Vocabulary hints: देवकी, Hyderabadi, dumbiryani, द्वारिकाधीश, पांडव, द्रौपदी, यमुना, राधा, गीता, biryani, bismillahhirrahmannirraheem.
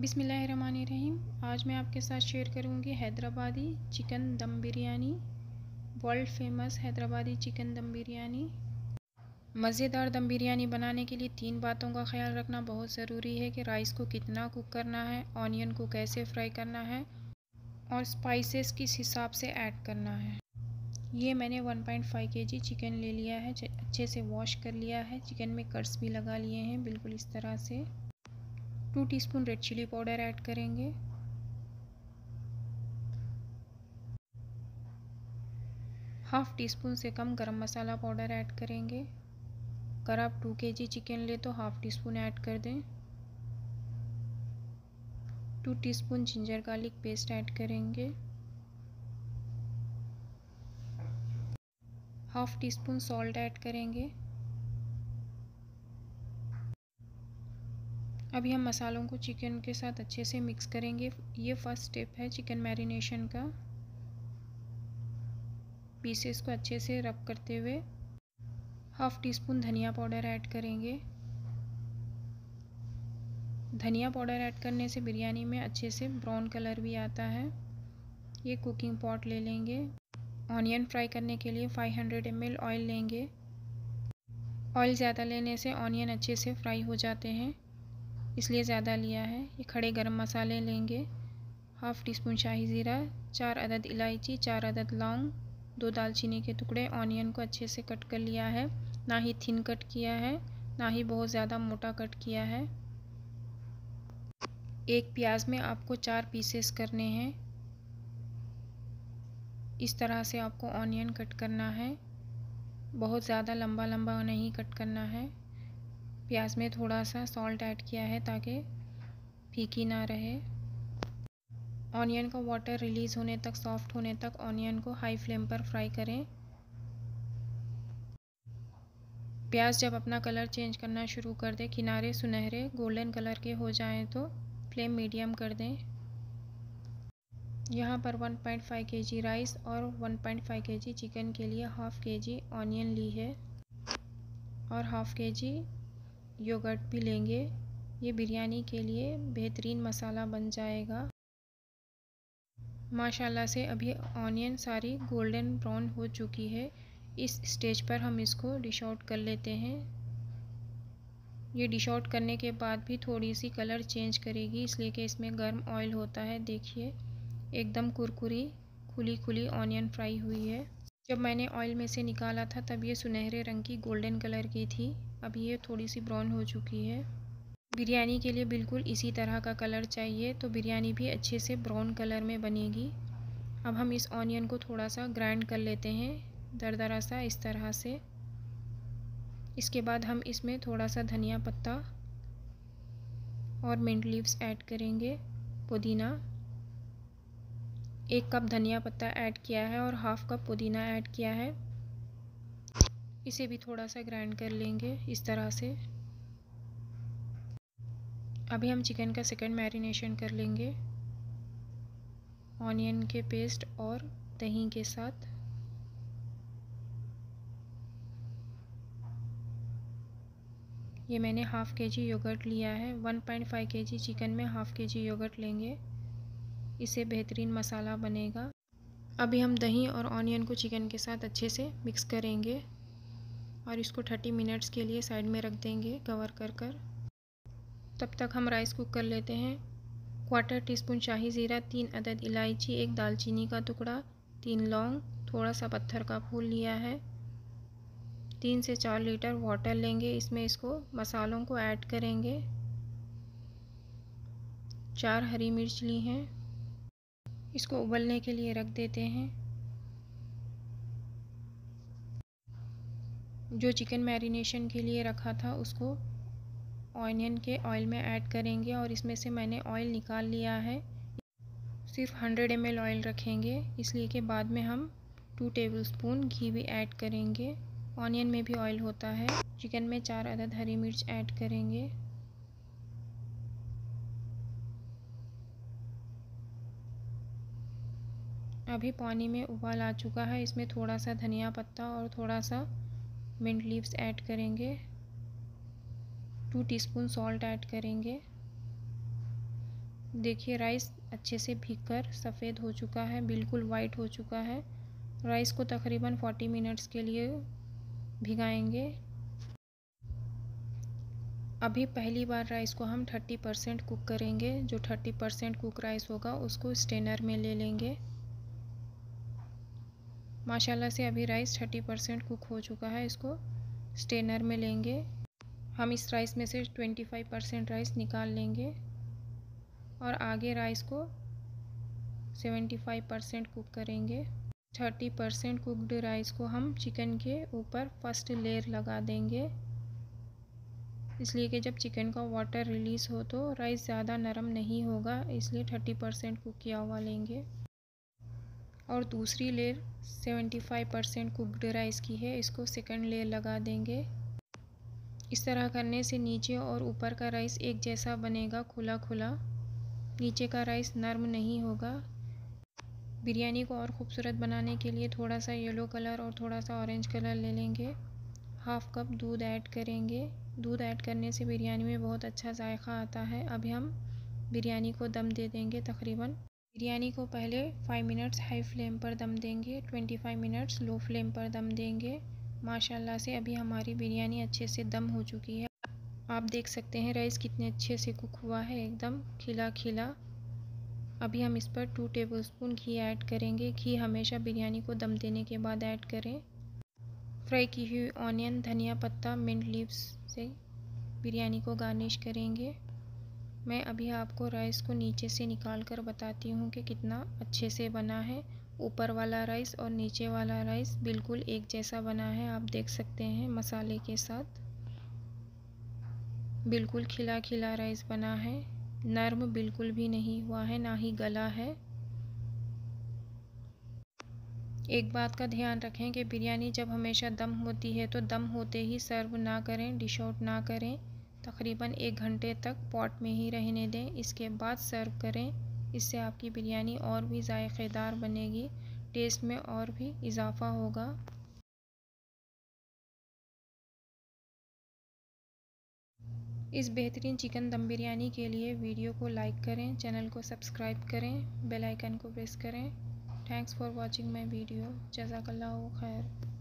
बिस्मिल्लाहिर्रहमानिर्रहीम। आज मैं आपके साथ शेयर करूंगी Hyderabadi chicken dum biryani, world famous Hyderabadi chicken dum biryani. मज़ेदार दम बिरयानी बनाने के लिए तीन बातों का ख्याल रखना बहुत ज़रूरी है कि राइस को कितना कुक करना है, ऑनियन को कैसे फ्राई करना है और स्पाइसेस किस हिसाब से ऐड करना है। ये मैंने 1.5 kg चिकन ले लिया है, अच्छे से वॉश कर लिया है। चिकन में कट्स भी लगा लिए हैं बिल्कुल इस तरह से। 2 teaspoon red chilli powder add करेंगे। 1/2 टीस्पून से कम गरम मसाला पाउडर ऐड करेंगे। अगर आप 2 kg चिकन ले तो 1/2 टीस्पून ऐड कर दें। 2 teaspoon ginger garlic paste add करेंगे। 1/2 टीस्पून सॉल्ट ऐड करेंगे। अभी हम मसालों को चिकन के साथ अच्छे से मिक्स करेंगे। ये फर्स्ट स्टेप है चिकन मैरिनेशन का। पीसेस को अच्छे से रब करते हुए 1/2 टीस्पून धनिया पाउडर ऐड करेंगे। धनिया पाउडर ऐड करने से बिरयानी में अच्छे से ब्राउन कलर भी आता है। ये कुकिंग पॉट ले लेंगे। ऑनियन फ्राई करने के लिए 500 ml ऑयल लेंगे। ऑयल ज़्यादा लेने से ऑनियन अच्छे से फ्राई हो जाते हैं, इसलिए ज़्यादा लिया है। ये खड़े गरम मसाले लेंगे। 1/2 टीस्पून शाही ज़ीरा, 4 अदद इलायची, 4 अदद लौंग, 2 दालचीनी के टुकड़े। ऑनियन को अच्छे से कट कर लिया है, ना ही थिन कट किया है ना ही बहुत ज़्यादा मोटा कट किया है। एक प्याज में आपको 4 पीसेस करने हैं। इस तरह से आपको ऑनियन कट करना है, बहुत ज़्यादा लंबा लंबा नहीं कट करना है। प्याज में थोड़ा सा सॉल्ट ऐड किया है ताकि फीकी ना रहे। ऑनियन का वाटर रिलीज़ होने तक, सॉफ्ट होने तक ऑनियन को हाई फ्लेम पर फ्राई करें। प्याज जब अपना कलर चेंज करना शुरू कर दे, किनारे सुनहरे गोल्डन कलर के हो जाएं तो फ्लेम मीडियम कर दें। यहाँ पर 1.5 kg राइस और 1.5 kg चिकन के लिए 1/2 kg ऑनियन ली है और 1/2 kg योगर्ट भी लेंगे। ये बिरयानी के लिए बेहतरीन मसाला बन जाएगा। माशाल्लाह से अभी ऑनियन सारी गोल्डन ब्राउन हो चुकी है। इस स्टेज पर हम इसको डिश आउट कर लेते हैं। ये डिश आउट करने के बाद भी थोड़ी सी कलर चेंज करेगी, इसलिए कि इसमें गर्म ऑयल होता है। देखिए एकदम कुरकुरी खुली खुली ऑनियन फ्राई हुई है। जब मैंने ऑयल में से निकाला था तब ये सुनहरे रंग की गोल्डन कलर की थी, अभी ये थोड़ी सी ब्राउन हो चुकी है। बिरयानी के लिए बिल्कुल इसी तरह का कलर चाहिए तो बिरयानी भी अच्छे से ब्राउन कलर में बनेगी। अब हम इस ऑनियन को थोड़ा सा ग्राइंड कर लेते हैं, दरदरा सा इस तरह से। इसके बाद हम इसमें थोड़ा सा धनिया पत्ता और मिंट लीव्स ऐड करेंगे, पुदीना। 1 कप धनिया पत्ता ऐड किया है और 1/2 कप पुदीना ऐड किया है। इसे भी थोड़ा सा ग्राइंड कर लेंगे इस तरह से। अभी हम चिकन का सेकंड मैरिनेशन कर लेंगे ऑनियन के पेस्ट और दही के साथ। ये मैंने 1/2 kg योगर्ट लिया है। 1.5 kg चिकन में 1/2 kg योगर्ट लेंगे, इससे बेहतरीन मसाला बनेगा। अभी हम दही और ऑनियन को चिकन के साथ अच्छे से मिक्स करेंगे और इसको 30 मिनट्स के लिए साइड में रख देंगे कवर कर कर। तब तक हम राइस कुक कर लेते हैं। 1/4 टीस्पून शाही ज़ीरा, 3 अदद इलायची, 1 दालचीनी का टुकड़ा, 3 लौंग, थोड़ा सा पत्थर का फूल लिया है। 3 से 4 लीटर वाटर लेंगे, इसमें इसको मसालों को ऐड करेंगे। 4 हरी मिर्च ली हैं, इसको उबलने के लिए रख देते हैं। जो चिकन मैरिनेशन के लिए रखा था उसको ऑनियन के ऑयल में ऐड करेंगे और इसमें से मैंने ऑयल निकाल लिया है। सिर्फ 100 ml ऑयल रखेंगे, इसलिए कि बाद में हम 2 टेबलस्पून घी भी ऐड करेंगे। ऑनियन में भी ऑयल होता है। चिकन में 4 अदद हरी मिर्च ऐड करेंगे। अभी पानी में उबाल आ चुका है, इसमें थोड़ा सा धनिया पत्ता और थोड़ा सा मिंट लीव्स ऐड करेंगे। 2 टीस्पून सॉल्ट ऐड करेंगे। देखिए राइस अच्छे से भीगकर सफ़ेद हो चुका है, बिल्कुल वाइट हो चुका है। राइस को तकरीबन 40 मिनट्स के लिए भिगाएंगे। अभी पहली बार राइस को हम 30% कुक करेंगे। जो 30% कुक राइस होगा उसको स्ट्रेनर में ले लेंगे। माशाल्लाह से अभी राइस 30% कुक हो चुका है, इसको स्ट्रेनर में लेंगे। हम इस राइस में से 25% राइस निकाल लेंगे और आगे राइस को 75% कुक करेंगे। 30% कुकड राइस को हम चिकन के ऊपर फर्स्ट लेयर लगा देंगे, इसलिए कि जब चिकन का वाटर रिलीज़ हो तो राइस ज़्यादा नरम नहीं होगा, इसलिए 30% कुक किया हुआ लेंगे। और दूसरी लेयर 75% कुकड राइस की है, इसको सेकंड लेयर लगा देंगे। इस तरह करने से नीचे और ऊपर का राइस एक जैसा बनेगा, खुला खुला। नीचे का राइस नरम नहीं होगा। बिरयानी को और ख़ूबसूरत बनाने के लिए थोड़ा सा येलो कलर और थोड़ा सा ऑरेंज कलर ले लेंगे। हाफ़ कप दूध ऐड करेंगे। दूध ऐड करने से बिरयानी में बहुत अच्छा जायका आता है। अभी हम बिरयानी को दम दे देंगे। तकरीबन बिरयानी को पहले 5 मिनट्स हाई फ्लेम पर दम देंगे, 25 मिनट्स लो फ्लेम पर दम देंगे। माशाल्लाह से अभी हमारी बिरयानी अच्छे से दम हो चुकी है। आप देख सकते हैं राइस कितने अच्छे से कुक हुआ है, एकदम खिला खिला। अभी हम इस पर 2 टेबलस्पून घी ऐड करेंगे। घी हमेशा बिरयानी को दम देने के बाद ऐड करें। फ्राई की हुई ऑनियन, धनिया पत्ता, मिंट लीव्स से बिरयानी को गार्निश करेंगे। मैं अभी आपको राइस को नीचे से निकाल कर बताती हूँ कि कितना अच्छे से बना है। ऊपर वाला राइस और नीचे वाला राइस बिल्कुल एक जैसा बना है, आप देख सकते हैं। मसाले के साथ बिल्कुल खिला खिला राइस बना है, नरम बिल्कुल भी नहीं हुआ है, ना ही गला है। एक बात का ध्यान रखें कि बिरयानी जब हमेशा दम होती है तो दम होते ही सर्व ना करें, डिश आउट ना करें। तकरीबन 1 घंटे तक पॉट में ही रहने दें, इसके बाद सर्व करें। इससे आपकी बिरयानी और भी जायकेदार बनेगी, टेस्ट में और भी इजाफा होगा। इस बेहतरीन चिकन दम बिरयानी के लिए वीडियो को लाइक करें, चैनल को सब्सक्राइब करें, बेल आइकन को प्रेस करें। Thanks for watching my video. जज़ाकल्लाहु खैर।